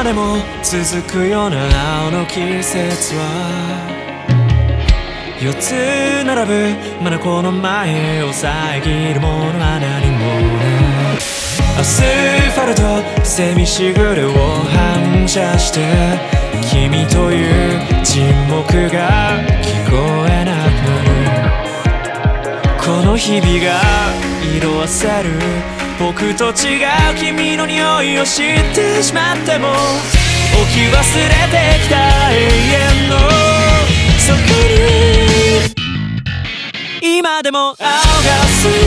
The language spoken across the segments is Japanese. までも続くような青の季節は四つ並ぶ眼の前を遮るものは何もない。アスファルト蝉みしぐれを反射して君という沈黙が聞こえなくなる。この日々が色あせる僕と違う君の匂いを知ってしまっても置き忘れてきた永遠の底に今でも青が澄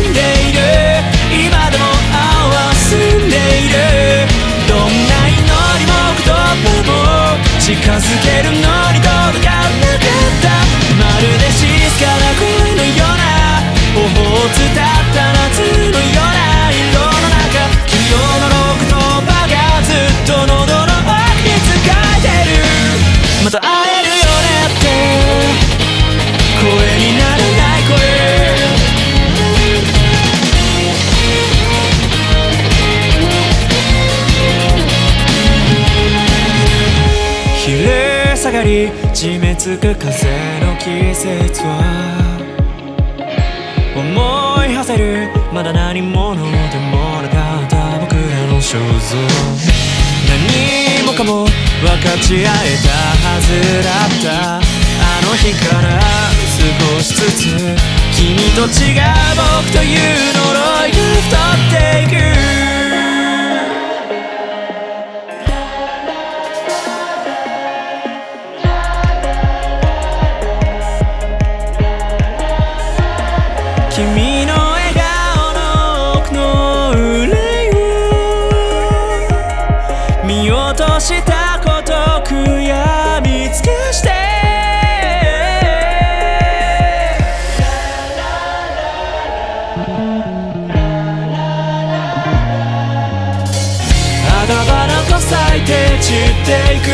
んでいる。今でも青は澄んでいる。どんな祈りも言葉も近づけるのに届かなかったまるで静かな声のような思う伝った夏のような色の中、君の言葉がずっと喉の奥に使えてる。また会えるよねって声にならない声。昼下がり地面つく風の季節は思い馳せる。まだ何者でもなかった僕らの肖像、何もかも分かち合えたはずだったあの日から過ごしつつ、君と違う僕という呪いが太っていく。君の笑顔の奥の憂いを見落としたこと悔やみ尽くして花々と咲いて散っていく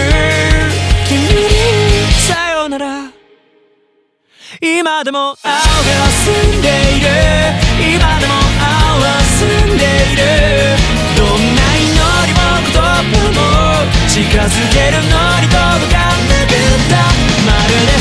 君にさよなら。今でも青が澄んでいる。今でも青は澄んでいる。どんな祈りも言葉も近づけるのに届かなかったまるで